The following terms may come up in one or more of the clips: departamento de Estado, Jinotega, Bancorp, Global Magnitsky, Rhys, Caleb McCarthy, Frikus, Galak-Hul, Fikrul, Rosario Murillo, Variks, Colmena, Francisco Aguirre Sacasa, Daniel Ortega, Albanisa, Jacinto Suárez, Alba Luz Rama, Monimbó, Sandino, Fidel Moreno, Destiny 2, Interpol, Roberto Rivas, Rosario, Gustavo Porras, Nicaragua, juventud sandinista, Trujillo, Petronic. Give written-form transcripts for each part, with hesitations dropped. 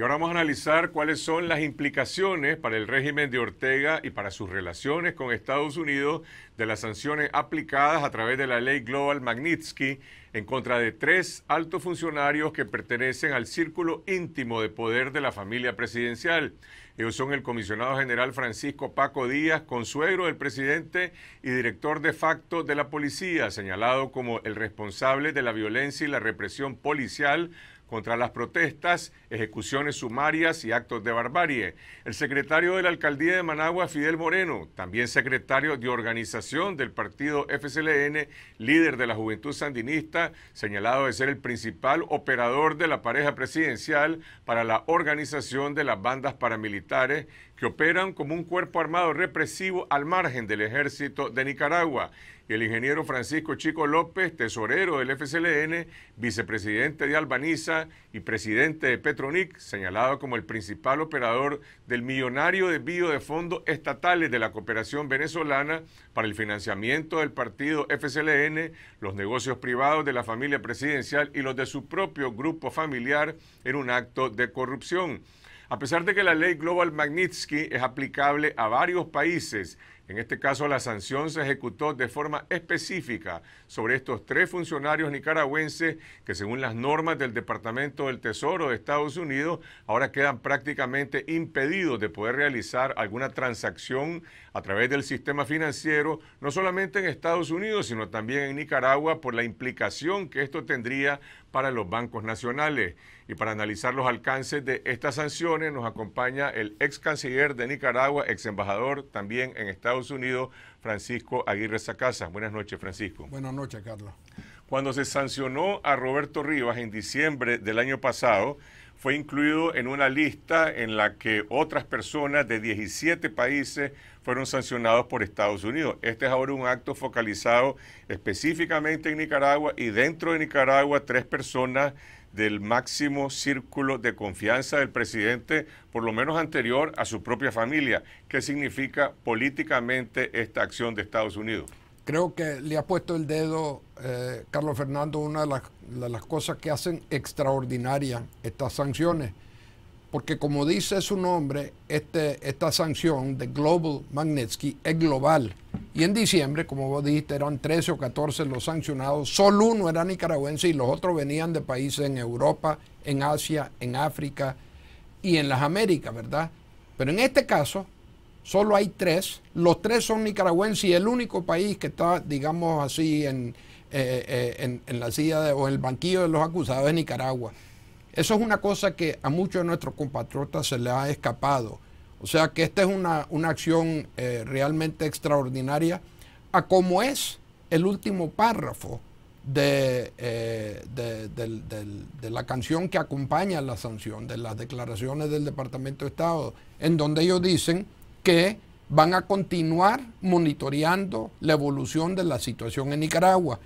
Y ahora vamos a analizar cuáles son las implicaciones para el régimen de Ortega y para sus relaciones con Estados Unidos de las sanciones aplicadas a través de la ley Global Magnitsky en contra de 3 altos funcionarios que pertenecen al círculo íntimo de poder de la familia presidencial. Ellos son el comisionado general Francisco Paco Díaz, consuegro del presidente y director de facto de la policía, señalado como el responsable de la violencia y la represión policial contra las protestas, ejecuciones sumarias y actos de barbarie. El secretario de la Alcaldía de Managua, Fidel Moreno, también secretario de organización del partido FSLN, líder de la Juventud Sandinista, señalado de ser el principal operador de la pareja presidencial para la organización de las bandas paramilitares que operan como un cuerpo armado represivo al margen del ejército de Nicaragua. Y el ingeniero Francisco Chico López, tesorero del FSLN, vicepresidente de Albanisa y presidente de Petronic, señalado como el principal operador del millonario desvío de fondos estatales de la cooperación venezolana para el financiamiento del partido FSLN, los negocios privados de la familia presidencial y los de su propio grupo familiar en un acto de corrupción. A pesar de que la ley Global Magnitsky es aplicable a varios países, en este caso la sanción se ejecutó de forma específica sobre estos 3 funcionarios nicaragüenses que, según las normas del Departamento del Tesoro de Estados Unidos, ahora quedan prácticamente impedidos de poder realizar alguna transacción a través del sistema financiero, no solamente en Estados Unidos, sino también en Nicaragua, por la implicación que esto tendría para los bancos nacionales. Y para analizar los alcances de estas sanciones nos acompaña el ex canciller de Nicaragua, ex embajador también en Estados Unidos, Francisco Aguirre Sacasa. Buenas noches, Francisco. Buenas noches, Carlos. Cuando se sancionó a Roberto Rivas en diciembre del año pasado, fue incluido en una lista en la que otras personas de 17 países fueron sancionados por Estados Unidos. Este es ahora un acto focalizado específicamente en Nicaragua, y dentro de Nicaragua 3 personas del máximo círculo de confianza del presidente, por lo menos anterior a su propia familia. ¿Qué significa políticamente esta acción de Estados Unidos? Creo que le ha puesto el dedo, Carlos Fernando, una de las cosas que hacen extraordinarias estas sanciones. Porque, como dice su nombre, esta sanción de Global Magnitsky es global. Y en diciembre, como vos dijiste, eran 13 o 14 los sancionados. Solo uno era nicaragüense y los otros venían de países en Europa, en Asia, en África y en las Américas, ¿verdad? Pero en este caso, solo hay 3. Los 3 son nicaragüenses, y el único país que está, digamos así, en la silla o en el banquillo de los acusados es Nicaragua. Eso es una cosa que a muchos de nuestros compatriotas se les ha escapado. O sea que esta es una acción realmente extraordinaria, a como es el último párrafo de la canción que acompaña la sanción, de las declaraciones del Departamento de Estado, en donde ellos dicen que van a continuar monitoreando la evolución de la situación en Nicaragua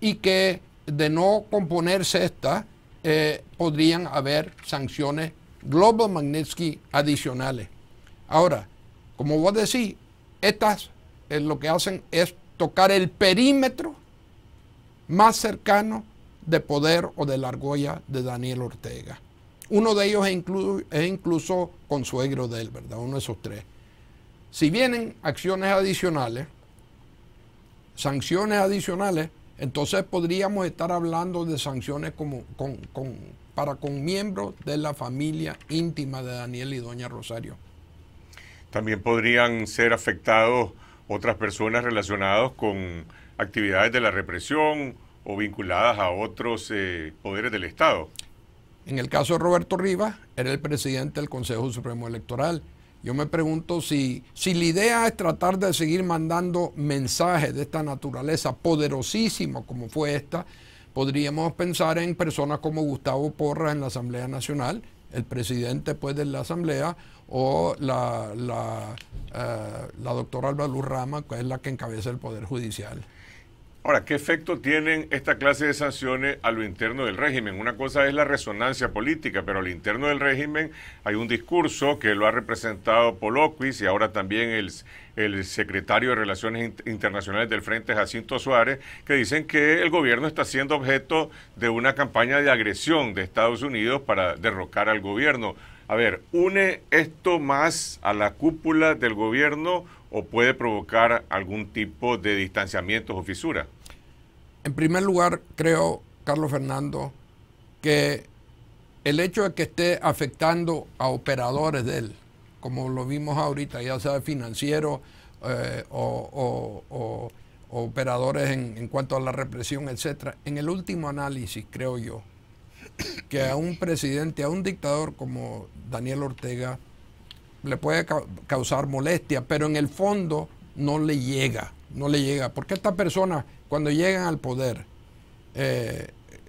y que, de no componerse esta, podrían haber sanciones Global Magnitsky adicionales. Ahora, como vos decís, estas lo que hacen es tocar el perímetro más cercano de poder o de la argolla de Daniel Ortega. Uno de ellos es incluso consuegro de él, ¿verdad? Uno de esos 3. Si vienen acciones adicionales, sanciones adicionales, entonces podríamos estar hablando de sanciones para con miembros de la familia íntima de Daniel y doña Rosario. También podrían ser afectados otras personas relacionadas con actividades de la represión o vinculadas a otros poderes del Estado. En el caso de Roberto Rivas, era el presidente del Consejo Supremo Electoral. Yo me pregunto si la idea es tratar de seguir mandando mensajes de esta naturaleza, poderosísima como fue esta, podríamos pensar en personas como Gustavo Porras en la Asamblea Nacional, el presidente pues de la Asamblea, o la doctora Alba Luz Rama, que es la que encabeza el Poder Judicial. Ahora, ¿qué efecto tienen esta clase de sanciones a lo interno del régimen? Una cosa es la resonancia política, pero al interno del régimen hay un discurso que lo ha representado Poloquis y ahora también el secretario de Relaciones Internacionales del Frente, Jacinto Suárez, que dicen que el gobierno está siendo objeto de una campaña de agresión de Estados Unidos para derrocar al gobierno. A ver, ¿une esto más a la cúpula del gobierno o puede provocar algún tipo de distanciamientos o fisuras? En primer lugar, creo, Carlos Fernando, que el hecho de que esté afectando a operadores de él, como lo vimos ahorita, ya sea financiero o operadores en cuanto a la represión, etcétera, en el último análisis, creo yo, que a un presidente, a un dictador como Daniel Ortega, le puede causar molestia, pero en el fondo no le llega, porque estas personas, cuando llegan al poder,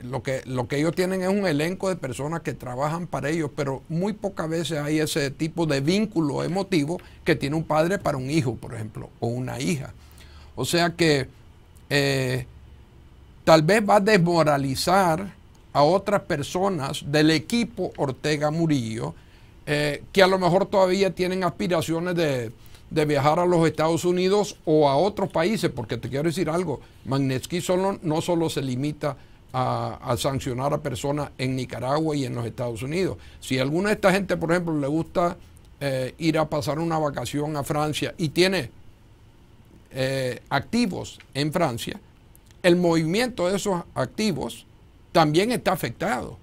lo que ellos tienen es un elenco de personas que trabajan para ellos, pero muy pocas veces hay ese tipo de vínculo emotivo que tiene un padre para un hijo, por ejemplo, o una hija. O sea que tal vez va a desmoralizar a otras personas del equipo Ortega Murillo, que a lo mejor todavía tienen aspiraciones de viajar a los Estados Unidos o a otros países, porque te quiero decir algo, Magnitsky no solo se limita a sancionar a personas en Nicaragua y en los Estados Unidos. Si a alguna de esta gente, por ejemplo, le gusta ir a pasar una vacación a Francia y tiene activos en Francia, el movimiento de esos activos también está afectado.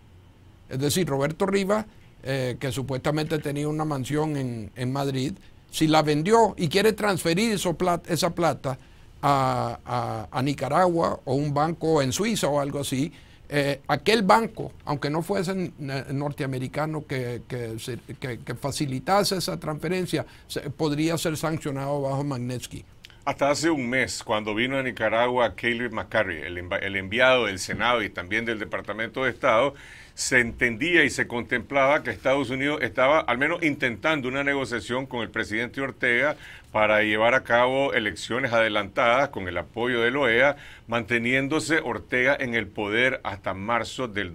Es decir, Roberto Rivas, que supuestamente tenía una mansión en Madrid, si la vendió y quiere transferir esa plata a Nicaragua o un banco en Suiza o algo así, aquel banco, aunque no fuese norteamericano que facilitase esa transferencia, podría ser sancionado bajo Magnitsky. Hasta hace un mes, cuando vino a Nicaragua Caleb McCarthy, el enviado del Senado y también del Departamento de Estado, se entendía y se contemplaba que Estados Unidos estaba al menos intentando una negociación con el presidente Ortega para llevar a cabo elecciones adelantadas con el apoyo de la OEA, manteniéndose Ortega en el poder hasta marzo del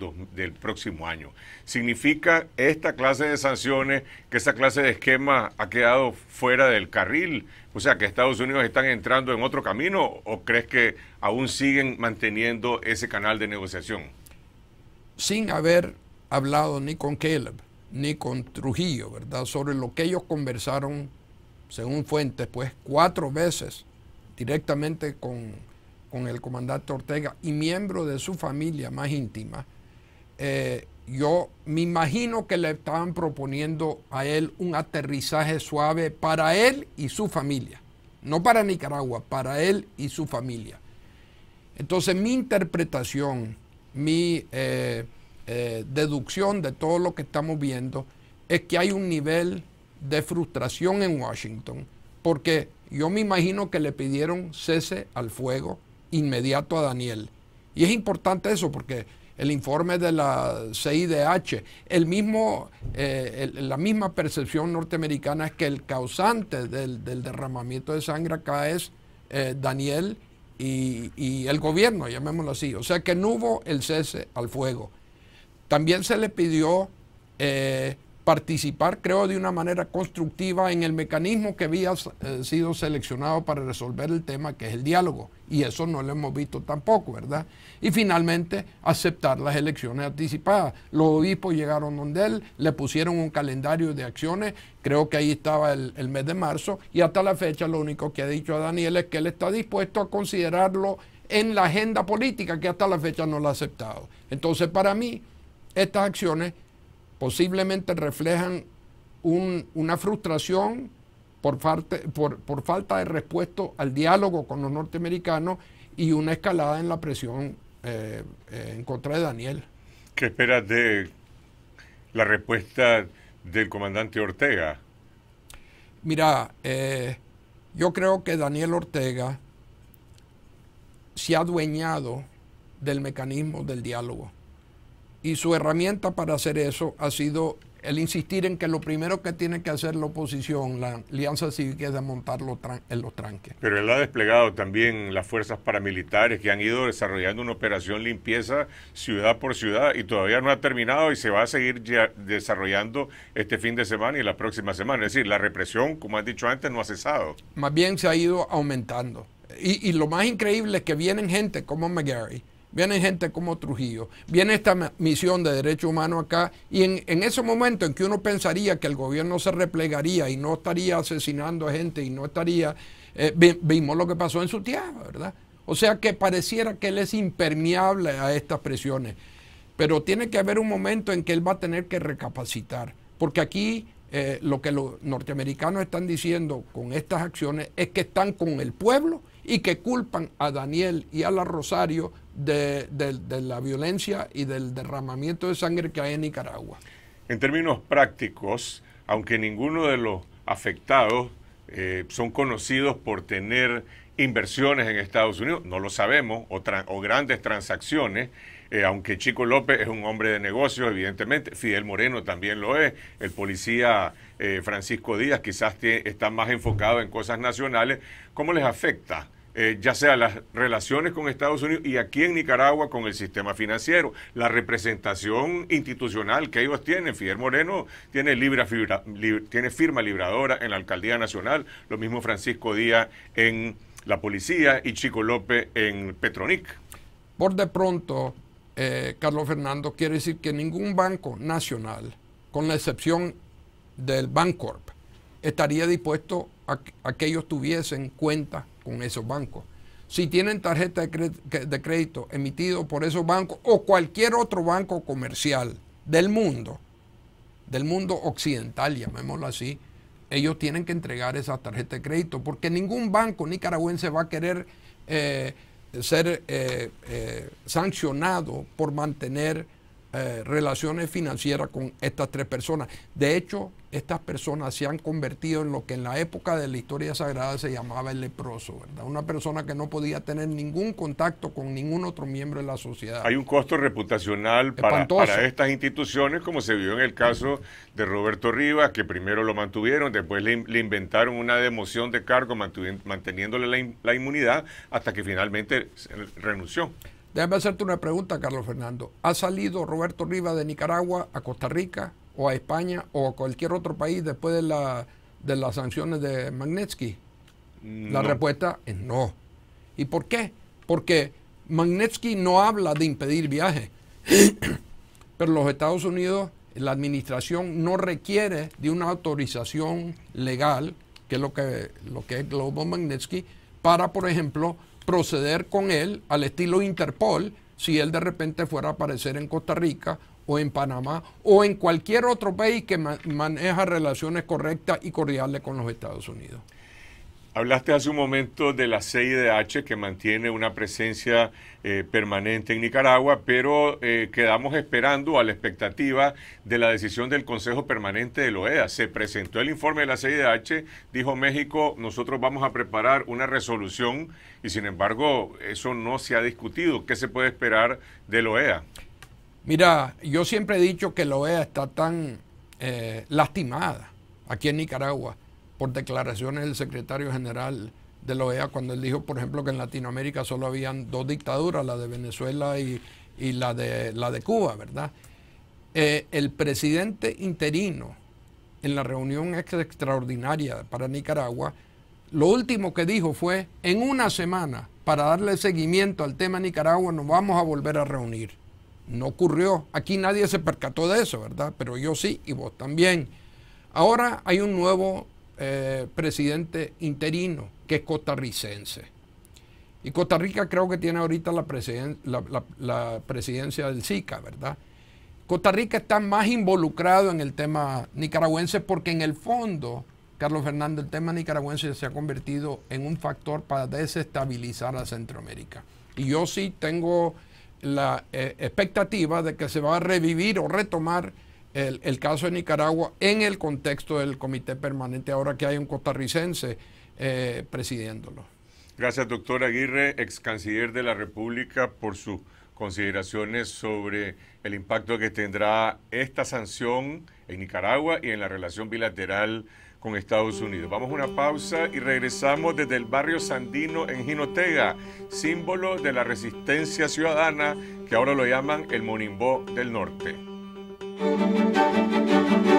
próximo año. ¿Significa esta clase de sanciones que esa clase de esquema ha quedado fuera del carril? O sea, ¿que Estados Unidos están entrando en otro camino o crees que aún siguen manteniendo ese canal de negociación? Sin haber hablado ni con Caleb ni con Trujillo, ¿verdad?, sobre lo que ellos conversaron, según fuentes, pues 4 veces directamente con el comandante Ortega y miembro de su familia más íntima, yo me imagino que le estaban proponiendo a él un aterrizaje suave para él y su familia, no para Nicaragua, para él y su familia. Entonces mi interpretación, mi deducción de todo lo que estamos viendo es que hay un nivel de frustración en Washington, porque yo me imagino que le pidieron cese al fuego inmediato a Daniel. Y es importante eso porque el informe de la CIDH, la misma percepción norteamericana es que el causante del derramamiento de sangre acá es Daniel y el gobierno, llamémoslo así. O sea que no hubo el cese al fuego. También se le pidió participar, creo, de una manera constructiva en el mecanismo que había sido seleccionado para resolver el tema, que es el diálogo. Y eso no lo hemos visto tampoco, ¿verdad? Y finalmente, aceptar las elecciones anticipadas. Los obispos llegaron donde él, le pusieron un calendario de acciones, creo que ahí estaba el mes de marzo, y hasta la fecha lo único que ha dicho a Daniel es que él está dispuesto a considerarlo en la agenda política, que hasta la fecha no lo ha aceptado. Entonces, para mí, estas acciones posiblemente reflejan una frustración por falta de respuesta al diálogo con los norteamericanos y una escalada en la presión en contra de Daniel. ¿Qué esperas de la respuesta del comandante Ortega? Mira, yo creo que Daniel Ortega se ha adueñado del mecanismo del diálogo. Y su herramienta para hacer eso ha sido el insistir en que lo primero que tiene que hacer la oposición, la Alianza Cívica, es de montar los tranques. Pero él ha desplegado también las fuerzas paramilitares que han ido desarrollando una operación limpieza ciudad por ciudad y todavía no ha terminado y se va a seguir desarrollando este fin de semana y la próxima semana. Es decir, la represión, como has dicho antes, no ha cesado. Más bien se ha ido aumentando. Y lo más increíble es que vienen gente como McGarry, vienen gente como Trujillo, viene esta misión de derechos humanos acá, y en ese momento en que uno pensaría que el gobierno se replegaría y no estaría asesinando a gente y no estaría, vimos lo que pasó en Sutiá, ¿verdad? O sea que pareciera que él es impermeable a estas presiones, pero tiene que haber un momento en que él va a tener que recapacitar, porque aquí lo que los norteamericanos están diciendo con estas acciones es que están con el pueblo y que culpan a Daniel y a la Rosario de la violencia y del derramamiento de sangre que hay en Nicaragua. En términos prácticos, aunque ninguno de los afectados son conocidos por tener inversiones en Estados Unidos, no lo sabemos, o grandes transacciones, aunque Chico López es un hombre de negocios, evidentemente, Fidel Moreno también lo es, el policía Francisco Díaz quizás está más enfocado en cosas nacionales. ¿Cómo les afecta? Ya sea las relaciones con Estados Unidos y aquí en Nicaragua con el sistema financiero, la representación institucional que ellos tienen. Fidel Moreno tiene, tiene firma libradora en la Alcaldía Nacional, lo mismo Francisco Díaz en la Policía y Chico López en Petronic. Por de pronto, Carlos Fernando, quiere decir que ningún banco nacional, con la excepción del Bancorp, estaría dispuesto a que ellos tuviesen cuenta con esos bancos. Si tienen tarjeta de crédito emitido por esos bancos o cualquier otro banco comercial del mundo occidental, llamémoslo así, ellos tienen que entregar esa tarjeta de crédito porque ningún banco nicaragüense va a querer ser sancionado por mantener relaciones financieras con estas tres personas. De hecho, estas personas se han convertido en lo que en la época de la historia sagrada se llamaba el leproso, ¿verdad? Una persona que no podía tener ningún contacto con ningún otro miembro de la sociedad. Hay un costo reputacional para estas instituciones, como se vio en el caso de Roberto Rivas, que primero lo mantuvieron, después le inventaron una democión de cargo manteniéndole la inmunidad hasta que finalmente renunció. Déjame hacerte una pregunta, Carlos Fernando. ¿Ha salido Roberto Rivas de Nicaragua a Costa Rica o a España o a cualquier otro país después de las sanciones de Magnitsky? No. La respuesta es no. ¿Y por qué? Porque Magnitsky no habla de impedir viajes, pero los Estados Unidos, la administración no requiere de una autorización legal, que es lo que es Global Magnitsky, para, por ejemplo, proceder con él al estilo Interpol si él de repente fuera a aparecer en Costa Rica o en Panamá o en cualquier otro país que maneja relaciones correctas y cordiales con los Estados Unidos. Hablaste hace un momento de la CIDH que mantiene una presencia permanente en Nicaragua, pero quedamos esperando a la expectativa de la decisión del Consejo Permanente de la OEA. Se presentó el informe de la CIDH, dijo México, nosotros vamos a preparar una resolución y sin embargo eso no se ha discutido. ¿Qué se puede esperar de la OEA? Mira, yo siempre he dicho que la OEA está tan lastimada aquí en Nicaragua por declaraciones del secretario general de la OEA cuando él dijo, por ejemplo, que en Latinoamérica solo habían dos dictaduras, la de Venezuela y la de Cuba, ¿verdad? El presidente interino en la reunión extraordinaria para Nicaragua, lo último que dijo fue, en una semana, para darle seguimiento al tema Nicaragua, nos vamos a volver a reunir. No ocurrió. Aquí nadie se percató de eso, ¿verdad? Pero yo sí y vos también. Ahora hay un nuevo presidente interino que es costarricense y Costa Rica creo que tiene ahorita la presidencia del SICA, ¿verdad? Costa Rica está más involucrado en el tema nicaragüense porque en el fondo, Carlos Fernando, el tema nicaragüense se ha convertido en un factor para desestabilizar a Centroamérica y yo sí tengo la expectativa de que se va a revivir o retomar el caso de Nicaragua en el contexto del Comité Permanente, ahora que hay un costarricense presidiéndolo. Gracias, doctor Aguirre, ex canciller de la República, por sus consideraciones sobre el impacto que tendrá esta sanción en Nicaragua y en la relación bilateral con Estados Unidos. Vamos a una pausa y regresamos desde el barrio Sandino en Jinotega, símbolo de la resistencia ciudadana que ahora lo llaman el Monimbó del Norte. Thank you.